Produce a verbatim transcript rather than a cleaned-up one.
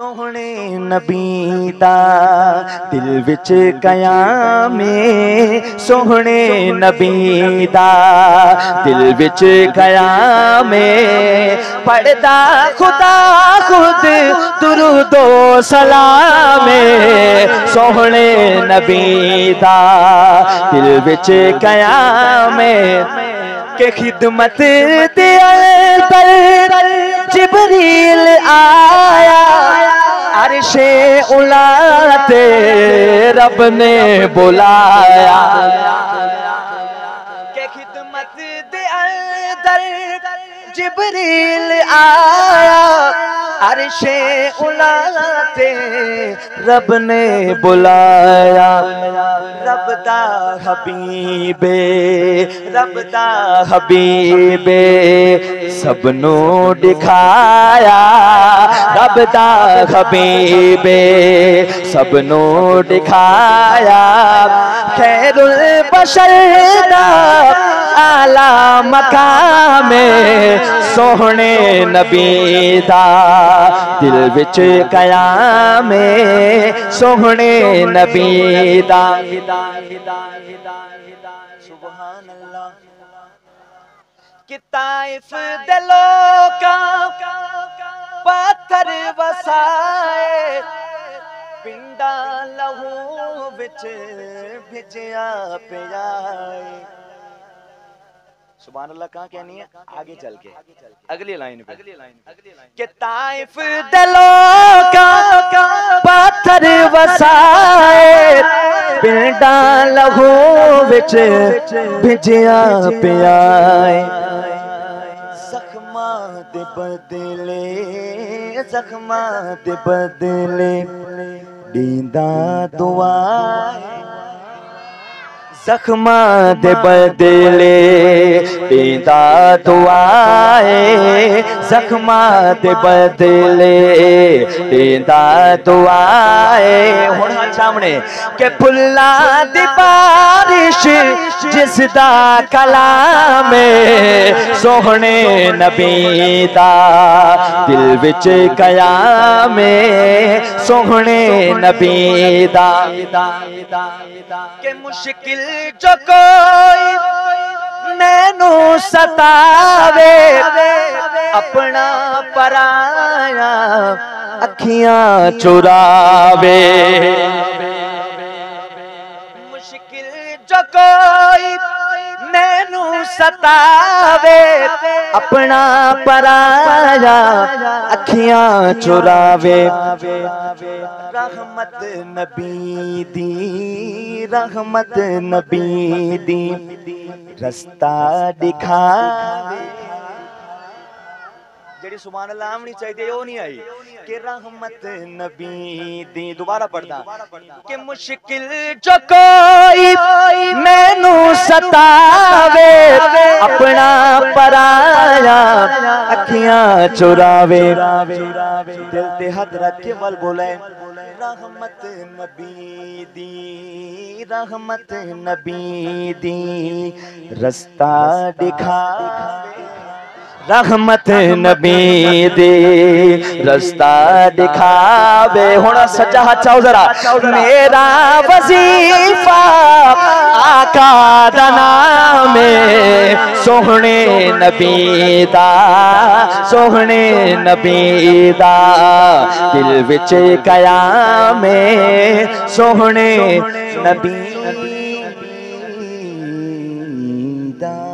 सोहने नबी दा दिल विच कयाम ऐ, सोहने नबी दा दिल विच कयाम ऐ, पढ़दा खुदा खुद दुरूदो सलाम ऐ, सोहने नबी दा दिल विच कयाम ऐ, के खिदमत दे पर जिब्रील आया, अरशे उला ते रब ने बुलाया, के खिदमत दे पर जिब्रील आया, अरशे उला ते रब ने बुलाया, रब दा हबीबे रब दा हबीबे सबनों दिखाया, रब दा हबीबे सबनों दिखाया, खैरुल बशर दा आला मकाम ऐ, सोहने नबी दा दिल विच कयाम ऐ, सोहने नबी दा। सुभान अल्लाह कि ताइफ दे लोकां पत्थर वसाए, पिंडा लहू विच भिजया पियाए। सुभान अल्लाह कहाँ कहनी है, आगे चल के अगली लाइन पे, के ताइफ दे लोकां पत्थर वसाए, पिंडा लहू विच भिजया पियाए, जख्मां दे बदले जख्मां दे बदले दींदा दुआ, जख्मा दे बदले दींदा दुआए, जख्मा दे बदले दींदा दुआए, हुण सामने के फुल्ला दी बारिश जिसदा कलाम ऐ, सोहने नबी दा दिल विच कयाम ऐ, सोहने नबी दा। के मुश्किल जो कोई नैनू सतावे, अपना पराया अखियां चुरावे, मुश्किल जो कोई नैनू सतावे, अपना पराया अखियां चुरावे, रहमत नबी दी रहमत नबी दी रास्ता दिखावे। जेडी सुभान अल्लाह नहीं चाहिए वो नहीं आई, के रहमत नबी दी, दोबारा पढ़दा, के मुश्किल जो कोई मैनू सतावे, अपना पराया अखियां चुरावे, दिल ते हथ रख के वल बोले, रहमत नबी दी रहमत नबी दी रास्ता दिखावे, रहमत नबी दे रास्ता दिखावे। हुण सच्चा हाथ चाहो जरा, मेरा वजीफा आका दा नाम ऐ, सोहने नबी दा सोहने नबी दा दिल विच कयाम ऐ, सोहने नबी दा।